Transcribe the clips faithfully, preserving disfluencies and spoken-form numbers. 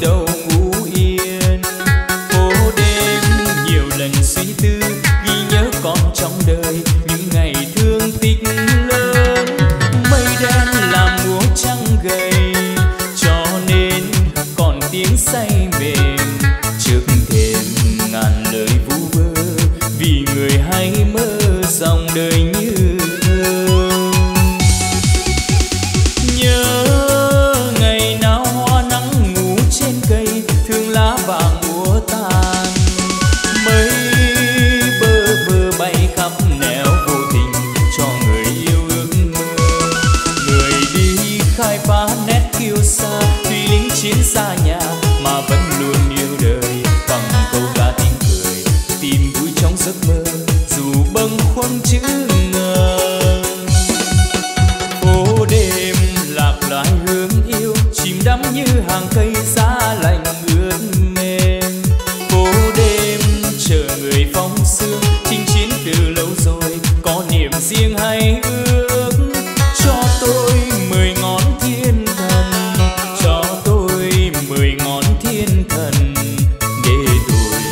đâu ngủ yên. Phố đêm nhiều lần suy tư, ghi nhớ con trong đời những ngày thương tích lớn. Mây đen làm múa trăng gầy, cho nên còn tiếng say mềm trước thềm ngàn lời vu vơ, vì người hay mơ dòng đời như xa nhà mà vẫn luôn yêu đời bằng câu ca tiếng cười, tìm vui trong giấc mơ dù bâng khuâng chữ ngờ. Phố đêm lạc loài hương yêu, chìm đắm như hàng cây giá lạnh ướt mềm. Phố đêm chờ người phong sương, chinh chiến từ lâu rồi có niềm riêng hay ước. Cho tôi mười ngón thiên thần, cho mười ngón thiên thần, để tôi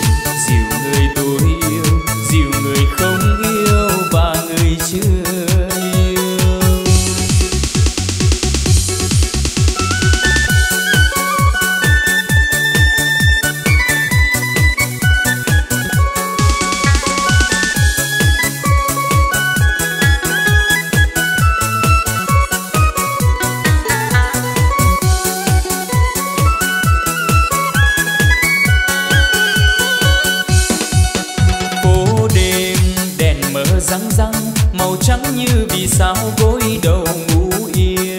dìu người tôi yêu, dìu người không yêu và người chưa sao gối đầu ngủ yên.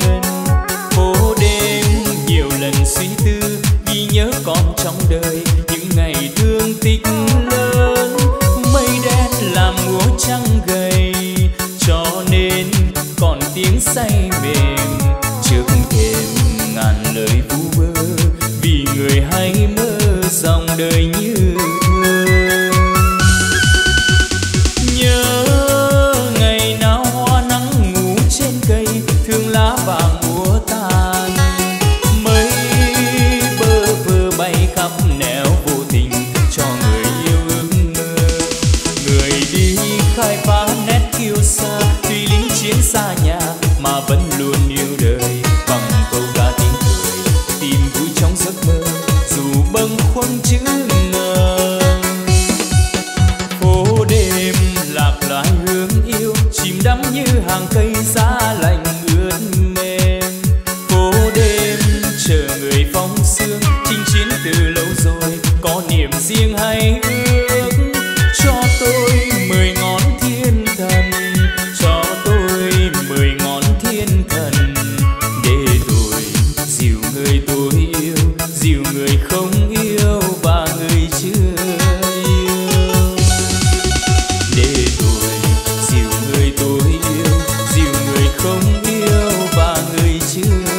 Phố đêm nhiều lần suy tư, ghi nhớ con trong đời những ngày thương tích lớn. Mây đen làm múa trăng gầy, cho nên còn tiếng say mềm trước thềm ngàn lời vu vơ, vì người hay mơ dòng đời như xa nhà mà vẫn luôn yêu đời bằng câu ca tiếng cười, tìm vui trong giấc mơ dù bâng khuâng chữ ngờ. Phố đêm lạc loài hương yêu, chìm đắm như hàng cây giá lạnh ướt mềm. Phố đêm chờ người phong sương, chinh chiến từ lâu rồi có niềm riêng hay ước. Cho tôi mười ngón thiên thần, người không yêu và người chưa yêu, để tôi dìu người tôi yêu, dìu người không yêu và người chưa chờ.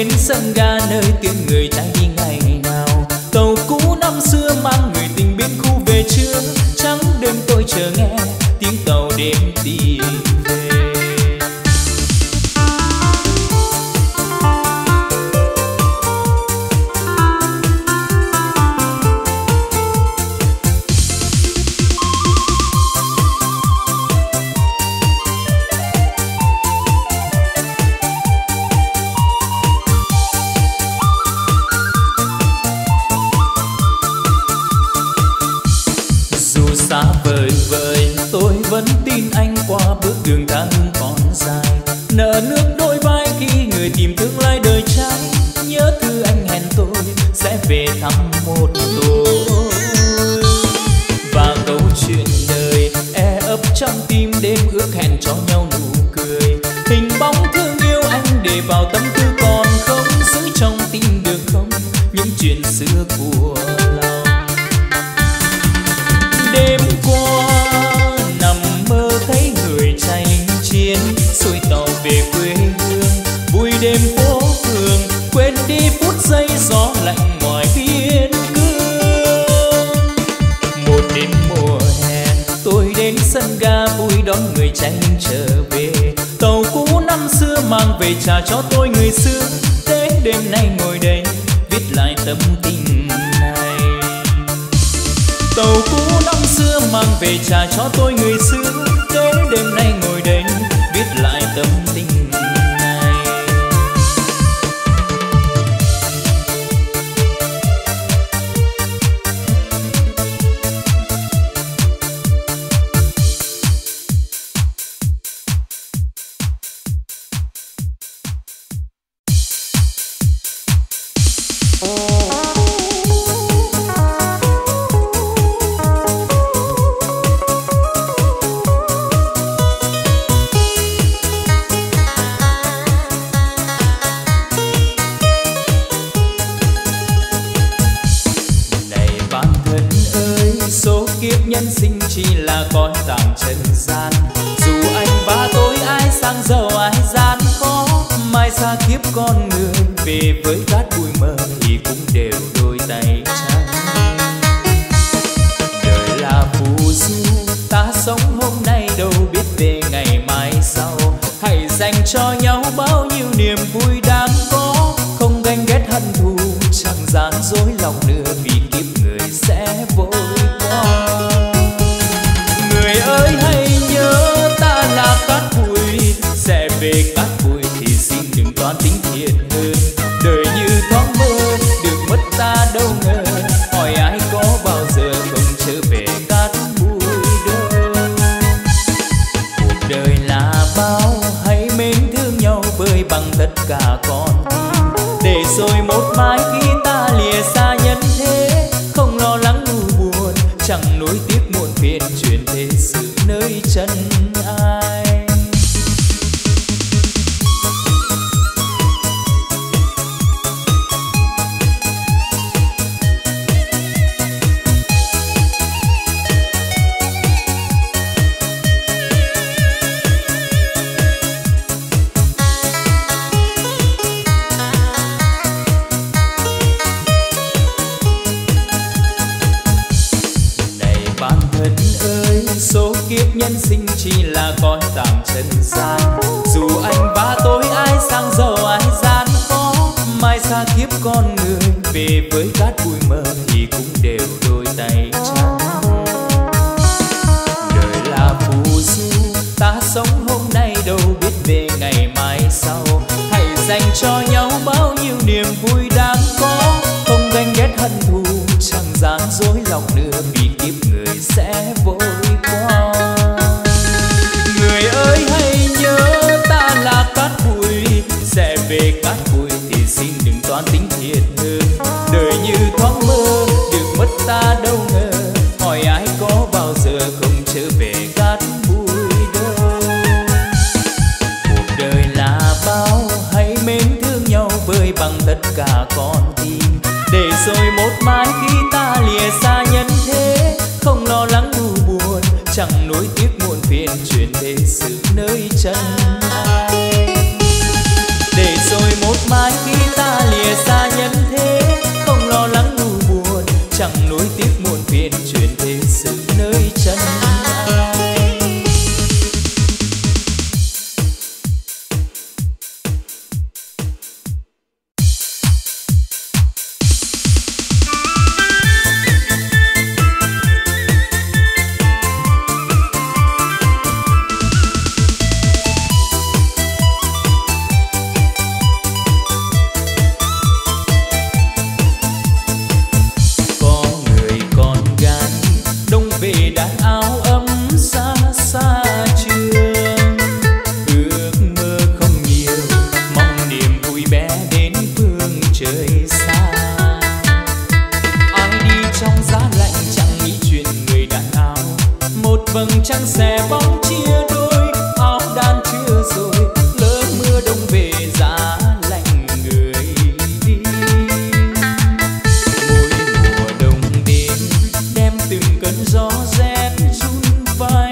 Đến sân ga nơi tiếng người ta đi ngày nào, tàu cũ năm xưa mang người tình biên khu về chưa. Trắng đêm tôi chờ nghe tiếng tàu đêm tìm về. Trả cho tôi người xưa, đến đêm nay ngồi đây viết lại tâm tình này. Tàu cũ năm xưa mang về trả cho tôi người xưa, đến đêm nay ngồi đây viết lại tâm tình. Để rồi một mai khi vầng trăng xẻ bóng chia đôi, áo đan chưa rồi lỡ mưa đông về giá lạnh người đi. Mỗi mùa đông đến đem từng cơn gió rét run vai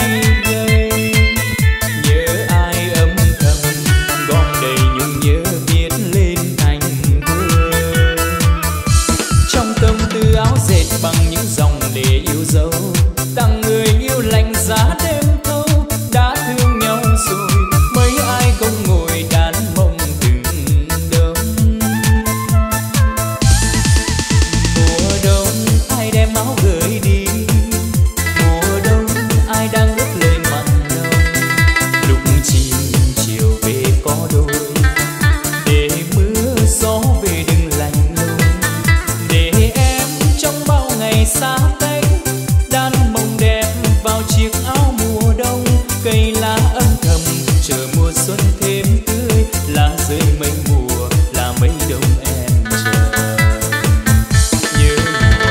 gầy, nhớ ai âm thầm gom đầy nhung nhớ viết lên thành thơ. Trong tâm tư áo dệt bằng những dòng để yêu dấu, tặng người yêu lạnh giá đêm thâu. Đã thương nhau rồi mấy ai không ngồi đàn mộng từng đông. Mùa đông ai đem áo gửi đi, mùa đông ai đang ướt lời mặn nồng. Lúc chim chiều về có đôi, để mưa gió về đừng lạnh lùng. Để em trong bao ngày xa tay, đàn mộng đẹp vào chiếc áo mùa đông. Cây lá âm thầm chờ mùa xuân thêm tươi, lá rơi mênh mùa là mây đông em chờ. Nhớ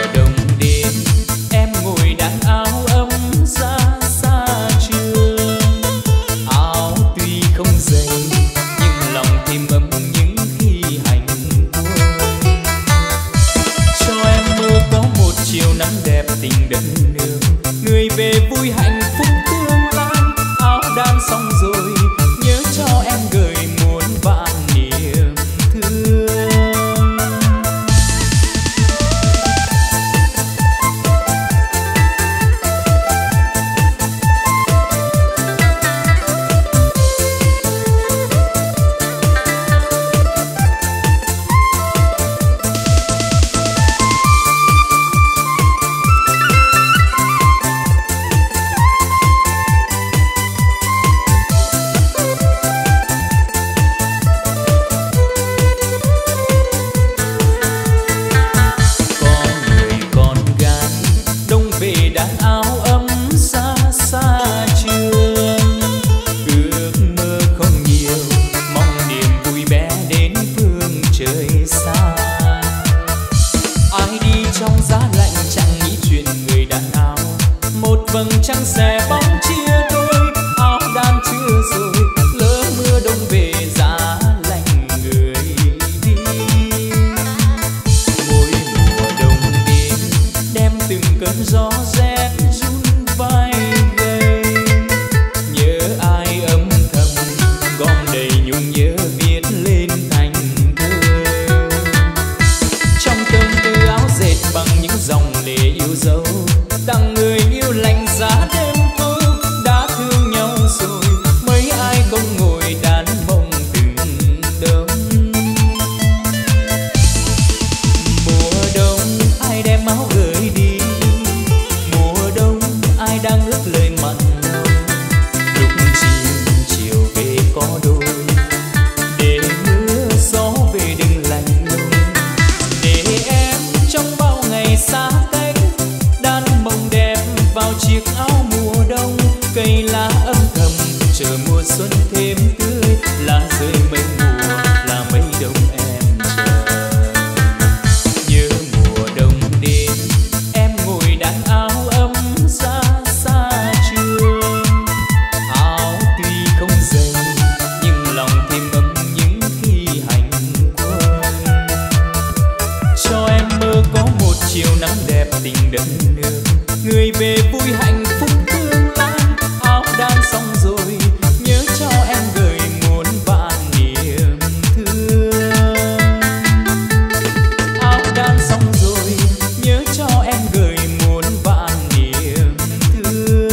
mùa đông đến em ngồi đàn áo ấm ra xa trường, áo tuy không dày nhưng lòng thêm ấm những khi hành quân. Cho em mơ có một chiều nắng đẹp tình đất nước, người về vui hạnh phúc tương lai. Áo đan xong rồi nhớ cho em gửi muôn vạn niềm thương. Vầng trăng xẻ bóng chia đôi, áo đan chưa rồi lỡ mưa đông về giá lạnh người đi. Mỗi mùa đông đến đem từng cơn gió rét run vai gầy, nhớ ai âm thầm gom đầy nhung nhớ viết lên thành thơ. Trong tâm tư áo dệt bằng những dòng lệ yêu dấu, tặng người yêu lạnh giá đêm thâu. Đã thương nhau rồi mấy ai không ngồi đàn mộng từng đông. Mùa đông ai đem áo gửi đi, mùa đông ai đang ước lời mặn nồng. Lúc chim chiều về có đôi, để mưa gió về đừng lạnh lùng. Để em trong bao ngày xa cách, vào chiếc áo mùa đông. Cây lá âm thầm chờ mùa xuân thêm tươi, lá rơi mênh mùa là mây đông em chờ. Nhớ mùa đông đến em ngồi đàn áo ấm ra xa trường, áo tuy không dày nhưng lòng thêm ấm những khi hành quân. Cho em mơ có một chiều nắng đẹp tình đất nước, người về vui hạnh phúc tương lai. Áo đan xong rồi nhớ cho em gửi muôn vạn niềm thương. Áo đan xong rồi nhớ cho em gửi muôn vạn niềm thương.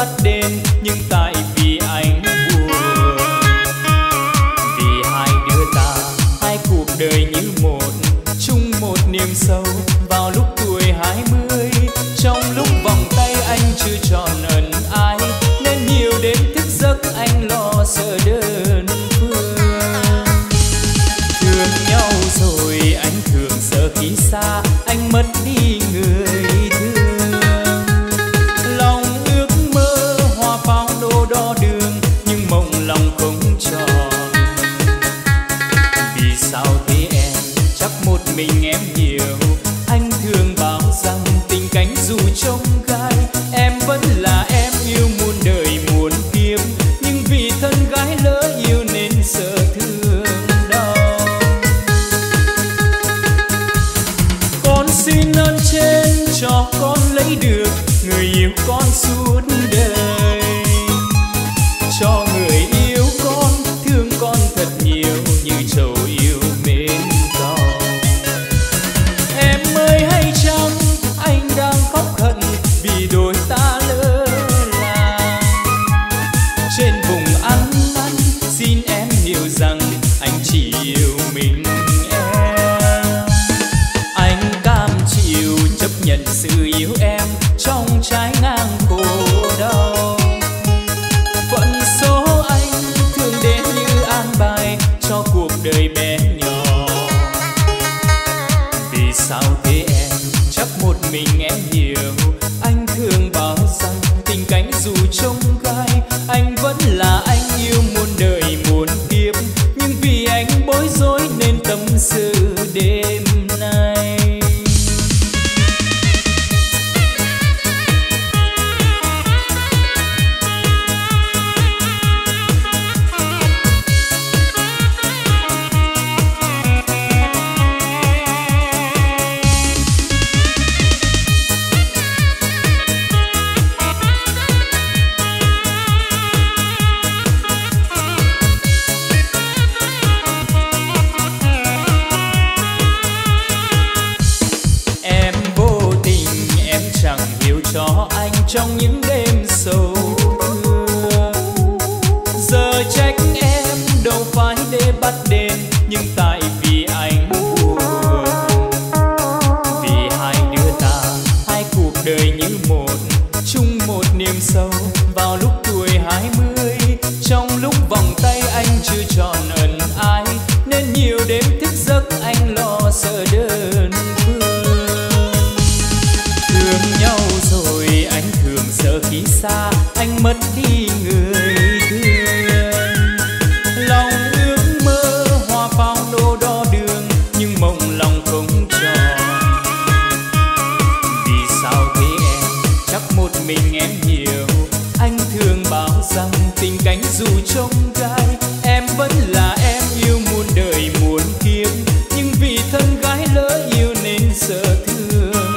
bắt đêm, nhưng tại vì anh buồn, vì hai đứa ta hai cuộc đời như một, chung một niềm sâu. Vào lúc tuổi hai mươi, trong lúc vòng tay anh chưa trọn ẩn ai, nên nhiều đêm thức giấc anh lo sợ đơn phương. Thương nhau rồi anh thường sợ khi xa anh mất đi người. Mình em nhiều, anh thường bảo rằng tình cánh dù trông gai, em vẫn là em yêu muôn đời muôn kiếp, nhưng vì thân gái lỡ yêu nên sợ thương đau. Con xin ơn trên cho con lấy được người yêu con suốt đời, cho người yêu con thương con thật nhiều như trầu yêu mến. Sự yêu em trong trái ngang khổ đau, phận số anh thường đến như an bài cho cuộc đời bé nhỏ. Vì sao thế em chắc một mình em hiểu, anh thường bảo rằng tình cánh dù trông gai, anh vẫn là anh yêu muôn đời muôn kiếp, nhưng vì anh bối rối nên tâm sự đêm nay. Cho anh trong những đêm sầu mưa, giờ trách em đâu phải để bắt đêm, nhưng tại vì anh buồn, vì hai đứa ta hai cuộc đời như một, chung một niềm sâu. Vào lúc tuổi hai mươi, trong lúc vòng tay anh chưa trọn ẩn ai, nên nhiều đêm thức giấc anh lo sợ đơn phương. Thương nhau rồi anh thường sợ khi xa anh mất đi người thương, lòng ước mơ hoa pháo đô đo đường, nhưng mộng lòng không tròn. Vì sao thế em chắc một mình em hiểu, anh thường bảo rằng tình cánh dù trông gai, em vẫn là em yêu muôn đời muôn kiếp, nhưng vì thân gái lỡ yêu nên sợ thương.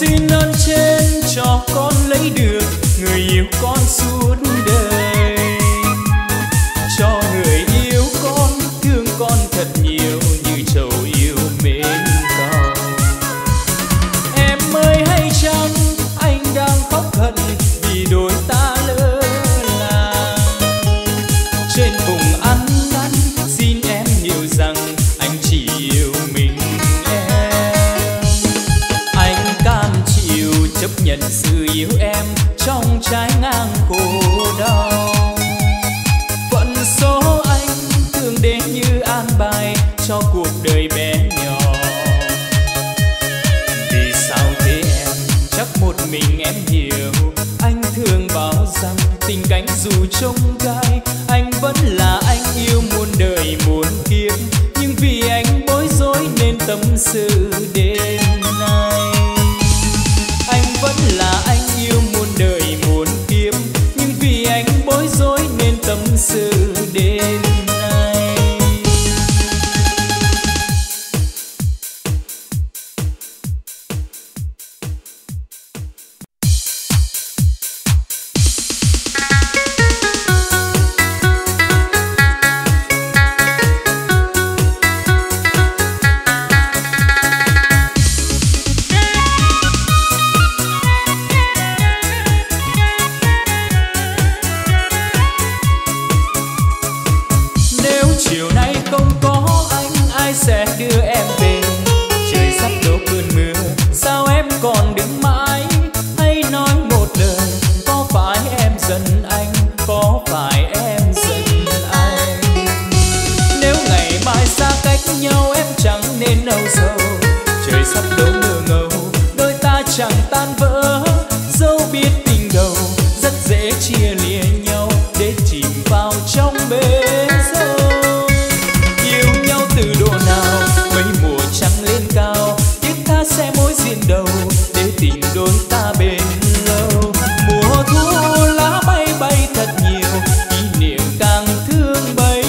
Xin ơn trên cho con lấy được người yêu con suốt đời, cho người yêu con thương con thật nhiều như trầu yêu mến con. Em ơi hay chăng anh đang khóc hận vì đôi ta lỡ làng, trên vùng ăn năn xin em hiểu rằng anh chỉ yêu mình. Chấp nhận sự yêu em trong trái ngang khổ đau, phận số anh thường đến như an bài cho cuộc đời bé nhỏ. Vì sao thế em chắc một mình em hiểu, anh thường bảo rằng tình cánh dù trông gai, anh vẫn là anh yêu muôn đời muôn kiếp, nhưng vì anh bối rối nên tâm sự đêm nay. Vẫn là anh yêu muôn đời muôn kiếp, nhưng vì anh bối rối nên tâm sự đêm nay. nửa ngầu, đôi ta chẳng tan vỡ, dẫu biết tình đầu rất dễ chia lìa nhau để chìm vào trong bể sâu. Yêu nhau từ độ nào, mấy mùa trăng lên cao, tiếng tha xe mối diện đầu để tình đôi ta bền lâu. Mùa thu lá bay bay thật nhiều, kỷ niệm càng thương bấy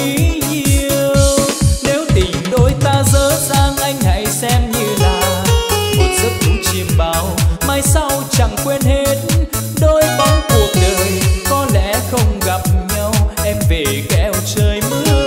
nhiêu. Nếu tình đôi ta dở dang, anh hãy xem như là một giấc ngủ chiêm bao, mai sau chẳng quên hết đôi bóng cuộc đời. Có lẽ không gặp nhau, em về kéo trời mưa.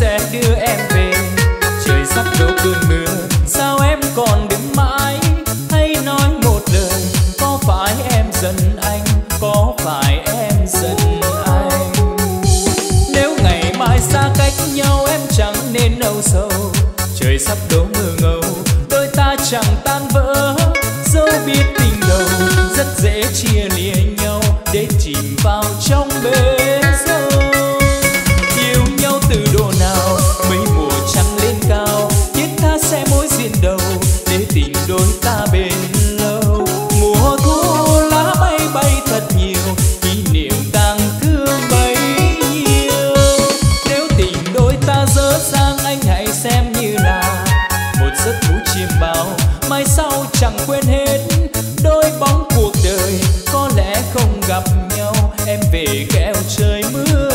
Sẽ đưa em về, trời sắp đổ cơn mưa, sao em còn đứng mãi? Hãy nói một lời, có phải em giận anh, có phải em giận anh? Nếu ngày mai xa cách nhau, em chẳng nên âu sầu, trời sắp đổ mưa ngâu, đôi ta chẳng tan vỡ, dẫu biết tình đầu rất dễ chia lìa nhau để chìm vào trong bể sâu. Từ độ nào, mấy mùa trăng lên cao, thiết tha sẽ mối diện đầu để tình đôi ta bền lâu. Mùa thu lá bay bay thật nhiều, kỷ niệm càng thương bấy nhiêu. Nếu tình đôi ta dở dang, anh hãy xem như là một giấc ngủ chiêm bao, mai sau chẳng quên hết đôi bóng cuộc đời. Có lẽ không gặp nhau, em về kéo trời mưa.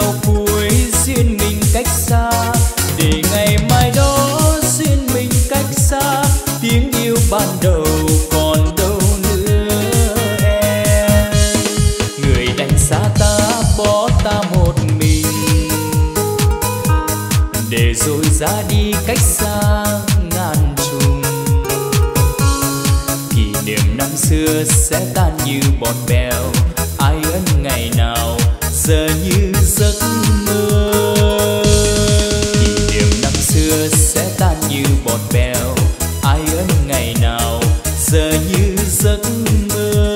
sau cuối duyên mình cách xa, để ngày mai đó duyên mình cách xa, tiếng yêu ban đầu còn đâu nữa em. Người đành xa ta bỏ ta một mình, để rồi ra đi cách xa ngàn trùng. Kỷ niệm năm xưa sẽ tan như bọt bèo, ai ân ngày nào giờ như giấc mơ. Kỷ niệm năm xưa sẽ tan như bọt bèo, ai ân ngày nào giờ như giấc mơ.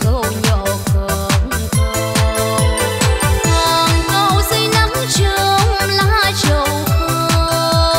Cầu nhỏ cờn cờn, hàng cau dưới nắng trường lá trầu khơi.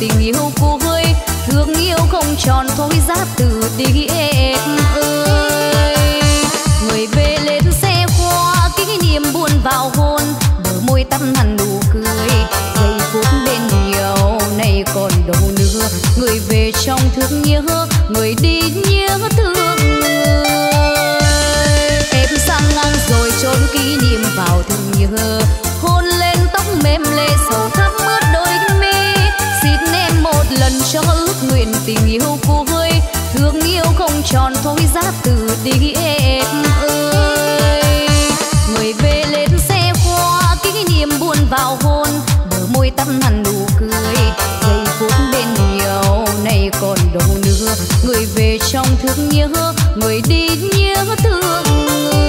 tình yêu vui, thương yêu không tròn thôi ra từ đi em ơi. Người về lên xe qua kỷ niệm buồn vào hôn, bờ môi tắm hẳn nụ cười giây phút bên nhau này còn đâu nữa. Người về trong thương nhớ, người đi nhớ thương người. Em sang ngang rồi trốn kỷ niệm vào thương nhớ, hôn lên tóc mềm lệ sầu thắm ướt đôi mi. Xin em một lần cho ước nguyện tình yêu vui, thương yêu không tròn thôi ra từ đi em ơi. Người về lên xe hoa kỷ niệm buồn vào hôn, bờ môi tắm hẳn nụ cười giây phút bên nhau này còn đâu nữa. Người về trong thương nhớ, người đi nhớ thương người.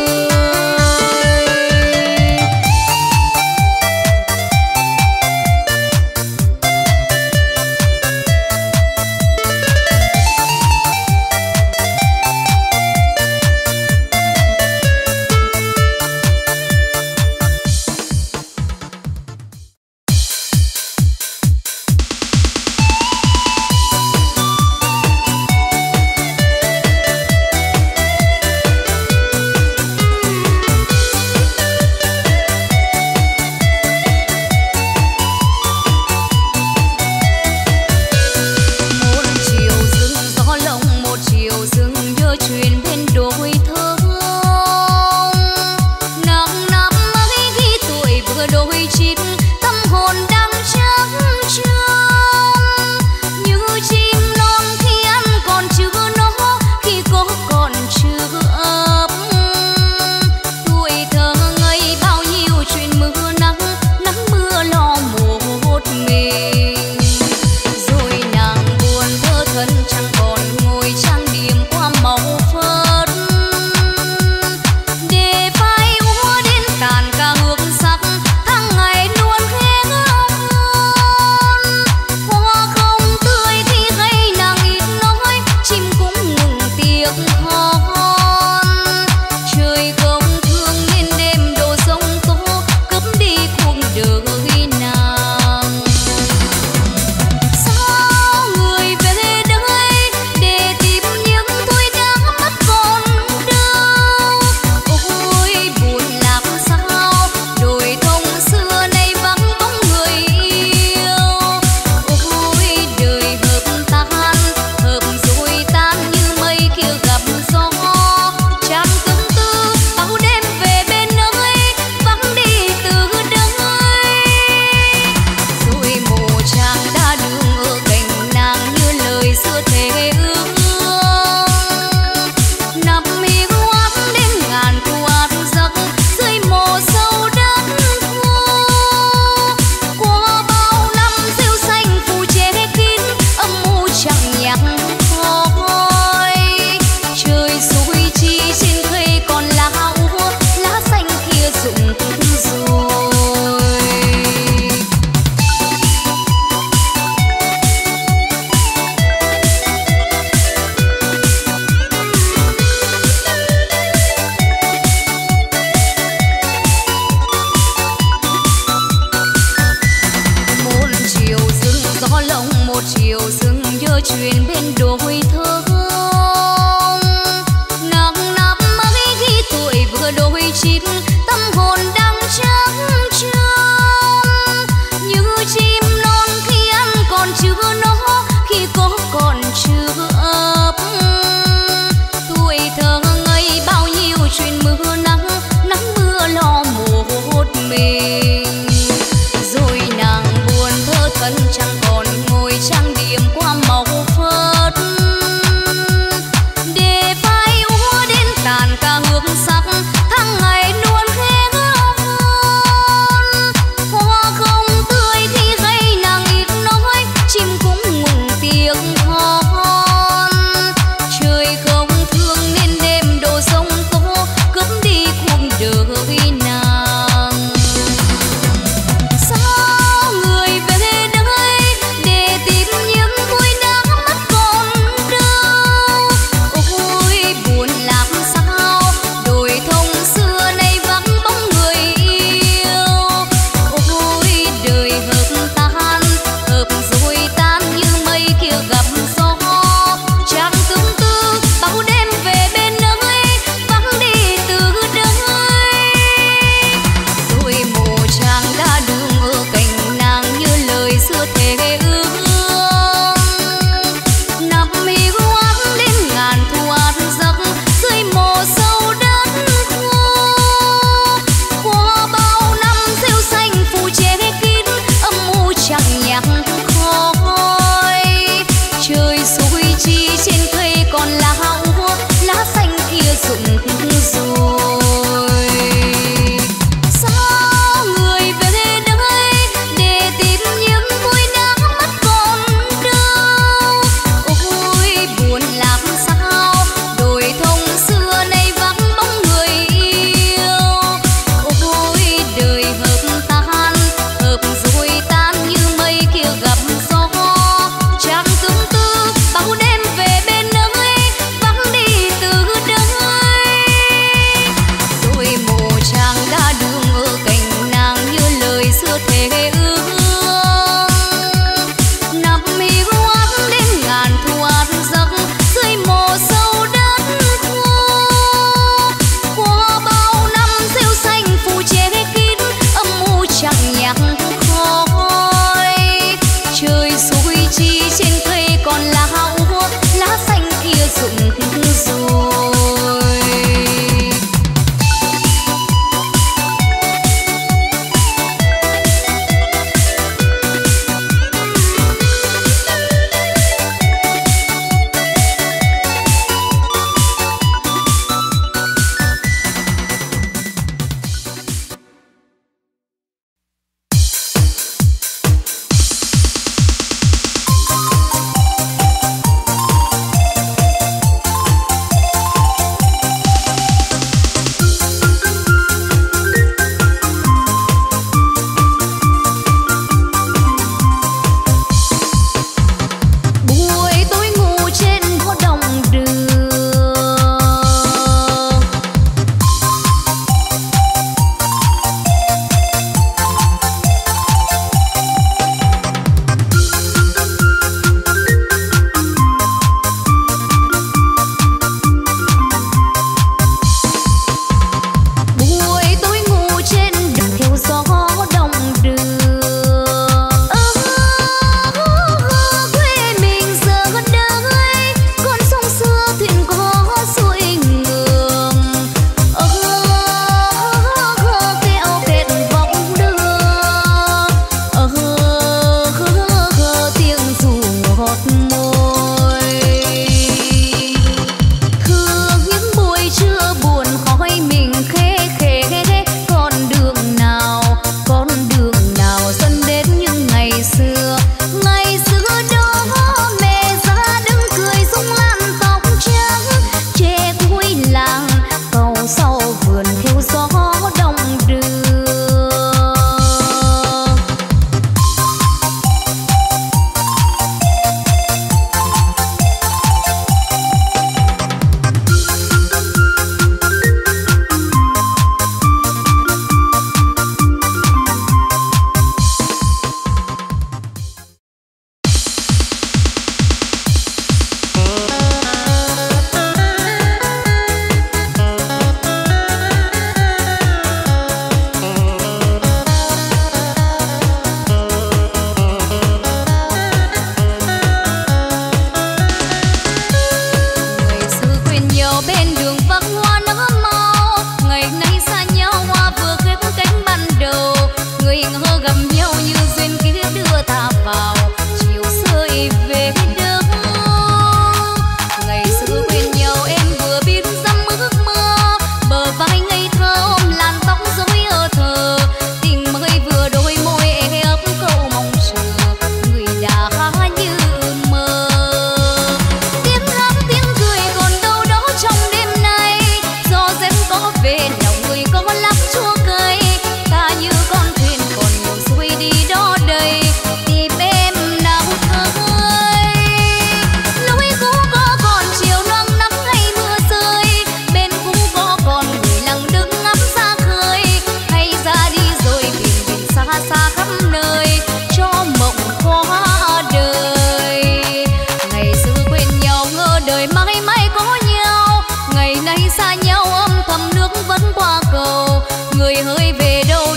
Cả ngược sắc tháng ngày luôn khẽ góc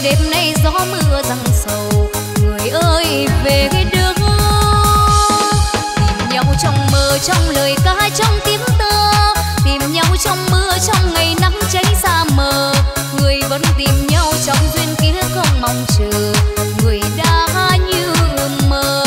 đêm nay gió mưa giăng sầu, người ơi về được tìm nhau trong mơ, trong lời ca, trong tiếng tơ, tìm nhau trong mưa, trong ngày nắng cháy xa mờ, người vẫn tìm nhau trong duyên kia không mong chờ, người đã như mơ.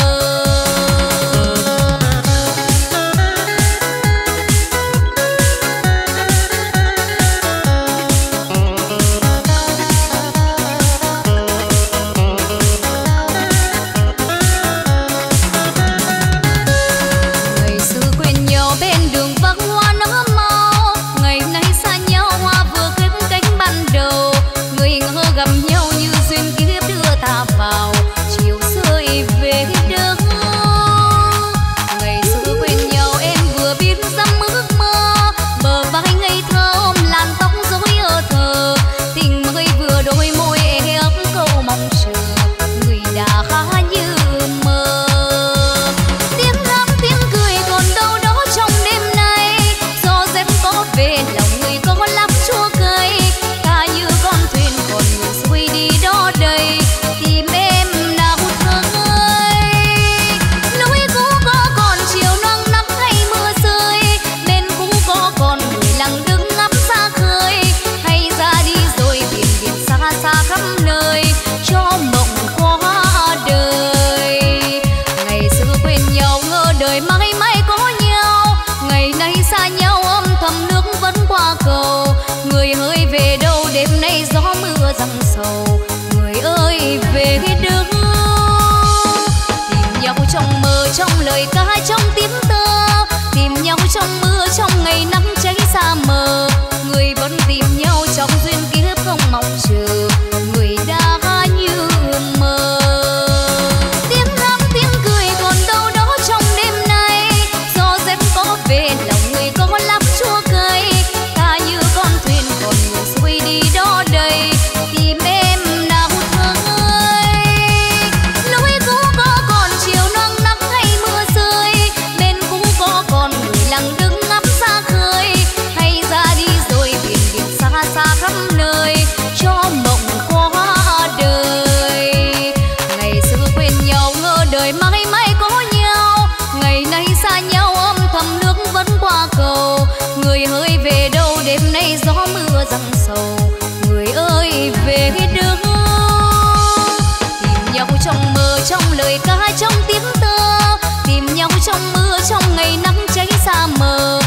Trong tiếng tơ, tìm nhau trong mưa, trong ngày nắng cháy xa mờ,